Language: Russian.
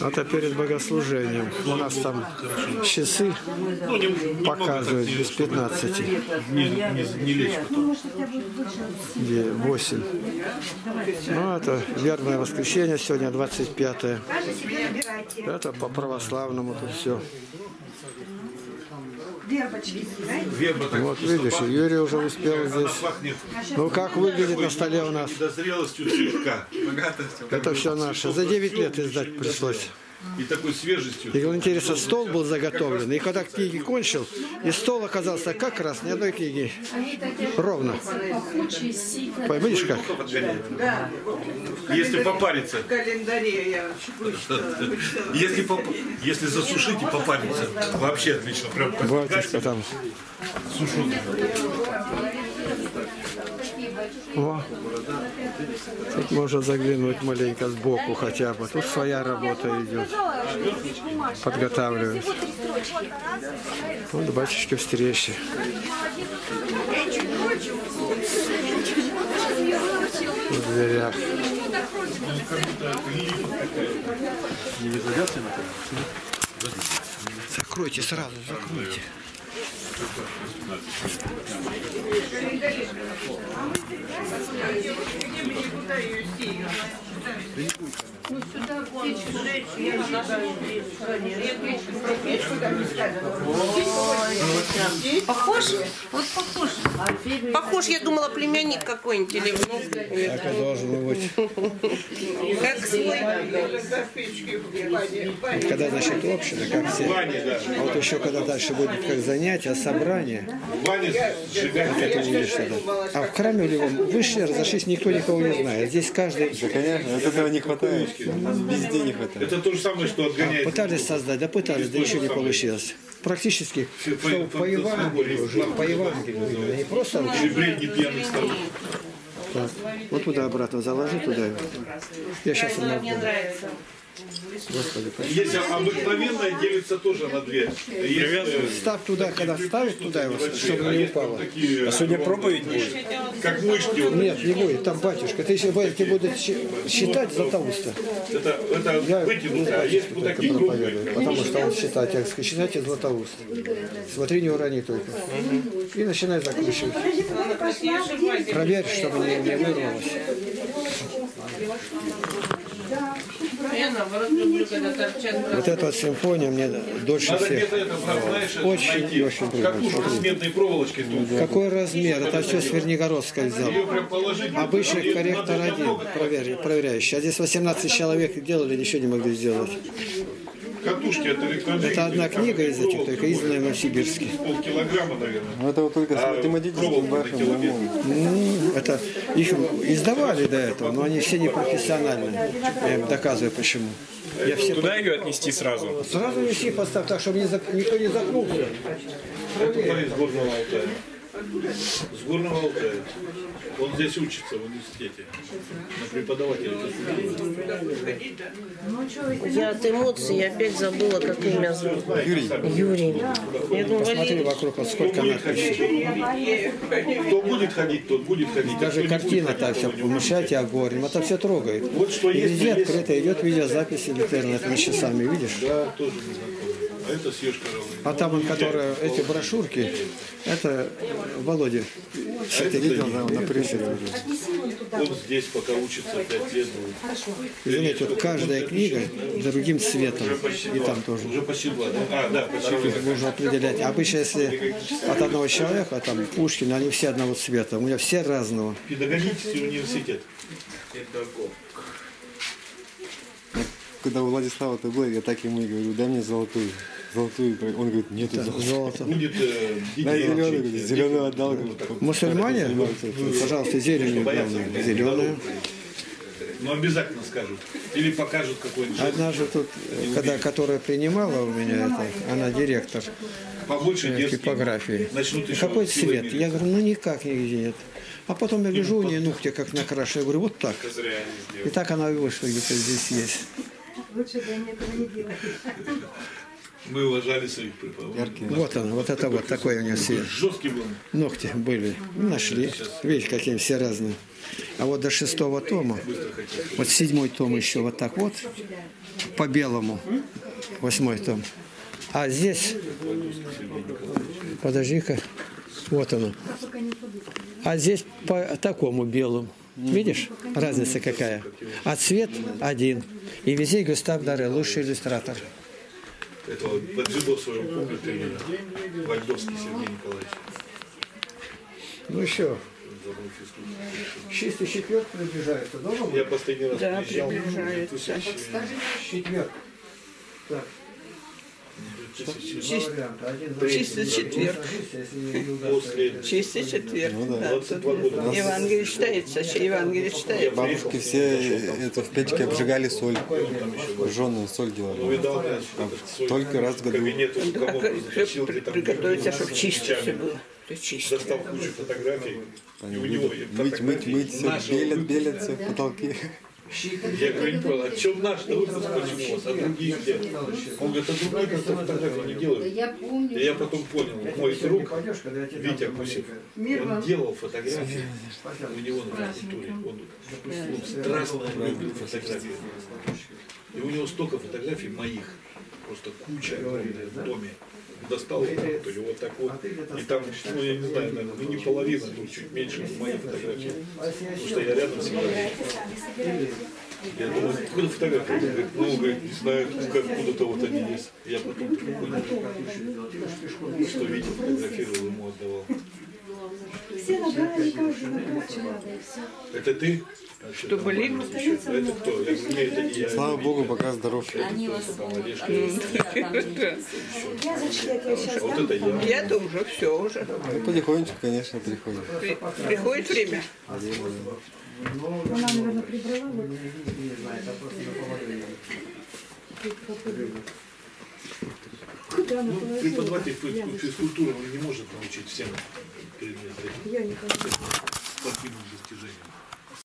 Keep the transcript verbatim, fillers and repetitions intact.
Это перед богослужением. У нас там часы показывают без пятнадцати. восемь. Ну, это вербное воскресенье, сегодня двадцать пятое. Это по православному тут все. Вот видишь, Юрий уже успел здесь. Ну как выглядит на столе у нас? Это все наше. За девять лет издать пришлось. И такой свежестью. И интересно, стол был заготовлен. И когда книги кончил, и стол оказался как раз ни одной книги. Ровно. Поймешь как? Да. Если попариться. Если, поп... Если засушить и попариться. Вообще отлично. Прям батюшка там. Сушу. О, тут можно заглянуть маленько сбоку хотя бы. Тут своя работа идет. Подготавливаем. Вот батюшки встречи. В дверях. Закройте сразу, закройте. Похож? Вот похож. Похож, я думала, племянник какой-нибудь или внук. Так и должен быть. Как свой. Когда насчет общины, как все. А вот еще когда дальше будет как занятие, собрание. Это не видишь, а в храме у него вышли, разошлись, никто никого не знает. Здесь каждый. Да, конечно, от этого не хватает. Везде не хватает. Это то же самое, что отгоняет. А, пытались создать, да пытались, да еще не получилось. Практически все по, по, по Евангелию, по, по Евангелию, не просто. Так. Вот туда обратно заложи, туда. Я сейчас мне нравится. Господи, есть обыкновенная делится тоже на две. Есть... Ставь туда, когда ставят туда его, чтобы не упало. Такие... А сегодня проповедь будет? Как мышки. Вот нет, такие. Не будет, там батюшка. Ты если батюшки будут считать Златоуста. Это, это я вытянуто, а есть вот такие проповедую, потому что он считает. Я говорю, считайте Златоуст. Смотри, не урони только. И начинай закручивать. Проверь, чтобы не, не вырвалось. Вот эта симфония мне дольше всех. Очень, очень приятно. Какой размер? Это все с Вернигородской взял. Обычный корректор один, проверяющий. А здесь восемнадцать человек делали, ничего не могли сделать. Это одна книга из этих, только изданная в Новосибирске. Ну, это вот только с математическим вашим. Это их издавали до этого, но они все непрофессиональные. Я им доказываю, почему. Я все туда под... ее отнести сразу? Сразу неси, поставь так, чтобы никто не закнулся. Это из Горного Алтая. С Горного Алтая. Он здесь учится в университете. На преподавателя. Я от эмоций я опять забыла, как имя зовут. Юрий. Юрий. Я думаю, посмотри вокруг, вот сколько она хочет. Кто будет ходить, тот будет ходить. Даже а картина там все, помещайте о горе. Это все трогает. Вот что и везде есть, открыто есть. Идет видеозапись в интернет на часами, видишь? Да, тоже не знакомо. А это съешь коровы. А там, он, которые эти брошюрки, это Володя. Кстати, а видел, да, он на прессе. Вот здесь пока учится пять лет. Извините, вот каждая книга другим цветом. И там тоже. Уже почти два, да? А, да, почти. Нужно определять. Обычно, если от одного человека, а там Пушкин, они все одного цвета. У меня все разного. Педагогический университет. Когда у Владислава ты был, я так ему и говорю, дай мне золотую. Золотую, он говорит, нету да, золота. Будет, э, да, зеленый, зеленый отдал. Мусульмане, пожалуйста, зеленую, зеленую. Но обязательно скажут. Или покажут какой-нибудь. Одна же тут, когда, которая принимала у меня, это, она директор типографии. Какой цвет? Я говорю, ну никак нигде нет. А потом я вижу, у нее ногти как накрашены. Я говорю, вот так. И так она вышла, где-то здесь есть. Лучше бы я этого не делала. Мы уважали своих преподавателей. Вот он, вот это вот такой у него все. Жесткий был. Ногти были. Нашли. Видишь, какие все разные. А вот до шестого тома, вот седьмой том еще вот так вот, по белому, восьмой том. А здесь, подожди-ка, вот оно. А здесь по такому белому. Видишь, разница какая. А цвет один. И везде Густав Дарэ, лучший иллюстратор. Это вот под дзюдо своего публика тренера. Бальдевский Сергей Николаевич. Ну еще. Чистый четверг приближается, да? Я последний раз да, приезжал. Приближается. Четверг. Так. Чистый четверг. Чистый четверг. Евангелие читается, Евангелие читается. Бабушки все это в печке обжигали соль, жженую соль делали. Только раз в году. Приготовиться, чтобы чисто все было. Достал кучу фотографий. Мыть, мыть, мыть, все белят, белят, все потолки. Я говорю, не понял, а чем наш-то выпуск, почему вас, а другие где? Он говорит, а другой как-то фотографии не делают. И я потом понял, мой друг, Витя Кусик, он делал фотографии, у него на культуре, он, он страстно любил фотографии. И у него столько фотографий моих, просто куча в доме. Достал фотографию, вот так вот. И там, ну я не знаю, наверное, ну не половина, ну чуть меньше моей фотографии. Потому что я рядом с ним. Я думаю, откуда фотографии? Говорит, ну, говорит, не знаю, откуда-то вот они есть. Я потом прикольно, что видел, фотографировал, ему отдавал. Все набрали, каждый набрал, надо и все. Это ты? Что болит? Это кто? Я, мне, это я, Слава я, Богу, пока здоров. Они вас молодежь. Я-то уже все уже. Ну, потихонечку, конечно, приходит. При, приходит время. Она, наверное, прибрала. Ну, преподаватель физкультуры не может научить всем предметам. Я не хочу. Подкинуть достижения.